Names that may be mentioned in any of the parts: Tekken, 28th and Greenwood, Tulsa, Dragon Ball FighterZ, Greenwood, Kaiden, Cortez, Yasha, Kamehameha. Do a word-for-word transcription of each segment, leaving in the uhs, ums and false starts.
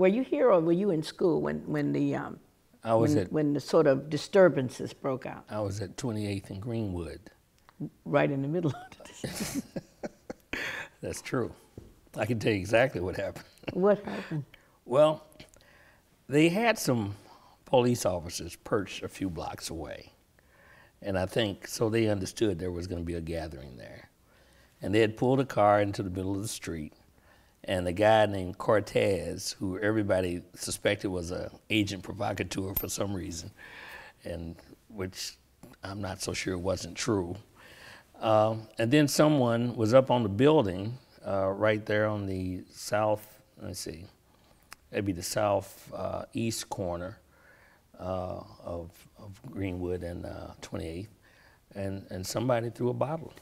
were you here or were you in school when, when the um, I was when, at, when the sort of disturbances broke out? I was at twenty-eighth and Greenwood. Right in the middle of this. That's true. I can tell you exactly what happened. What happened? Well, they had some police officers perched a few blocks away. And I think, so they understood there was going to be a gathering there. And they had pulled a car into the middle of the street. And a guy named Cortez, who everybody suspected was an agent provocateur for some reason, and which I'm not so sure wasn't true. Um, and then someone was up on the building uh, right there on the south, let's see, that'd be the south uh, east corner uh, of, of Greenwood and uh, twenty-eighth, and, and somebody threw a bottle.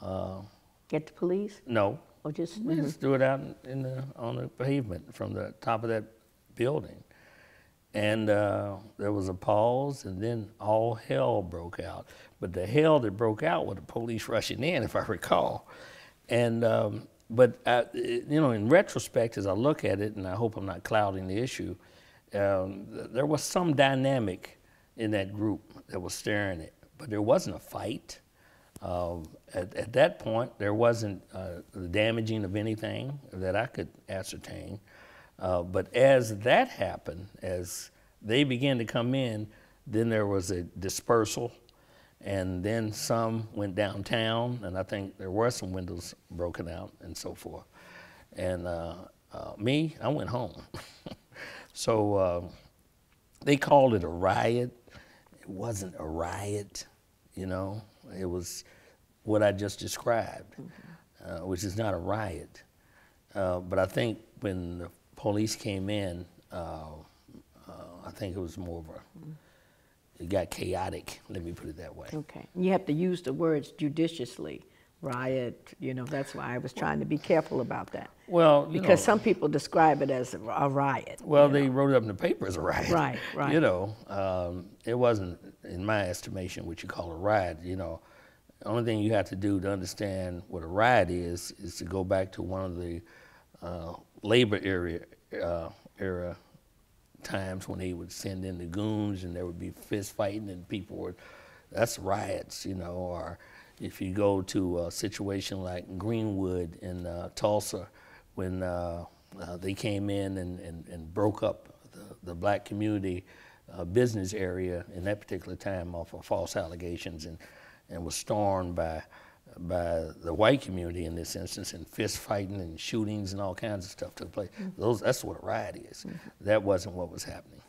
Uh, Get the police? No. Or just, mm-hmm. just threw it out in the, on the pavement from the top of that building. And uh, there was a pause, and then all hell broke out. But the hell that broke out was the police rushing in, if I recall. And um, but I, you know, in retrospect, as I look at it, and I hope I'm not clouding the issue, um, there was some dynamic in that group that was staring at it. But there wasn't a fight. Uh, at, at that point, there wasn't uh, the damaging of anything that I could ascertain. Uh, but as that happened, as they began to come in, then there was a dispersal, and then some went downtown, and I think there were some windows broken out and so forth. And uh, uh, me, I went home. So uh, they called it a riot. It wasn't a riot, you know. It was what I just described, uh, which is not a riot. Uh, but I think when the police came in, uh, uh, I think it was more of a, it got chaotic, let me put it that way. Okay, you have to use the words judiciously, riot, you know, that's why I was trying to be careful about that. Well, because you know, some people describe it as a, a riot. Well, they know. Wrote it up in the paper as a riot. Right, right. You know, um, it wasn't, in my estimation, what you call a riot, you know. The only thing you have to do to understand what a riot is, is to go back to one of the uh, labor era, uh, era times when they would send in the goons and there would be fist fighting and people would, that's riots, you know, or if you go to a situation like Greenwood in uh, Tulsa when uh, uh, they came in and, and, and broke up the, the black community uh, business area in that particular time off of false allegations and, and was stormed by by the white community in this instance, and fist fighting and shootings and all kinds of stuff took place. Mm-hmm. Those, that's what a riot is. Mm-hmm. That wasn't what was happening.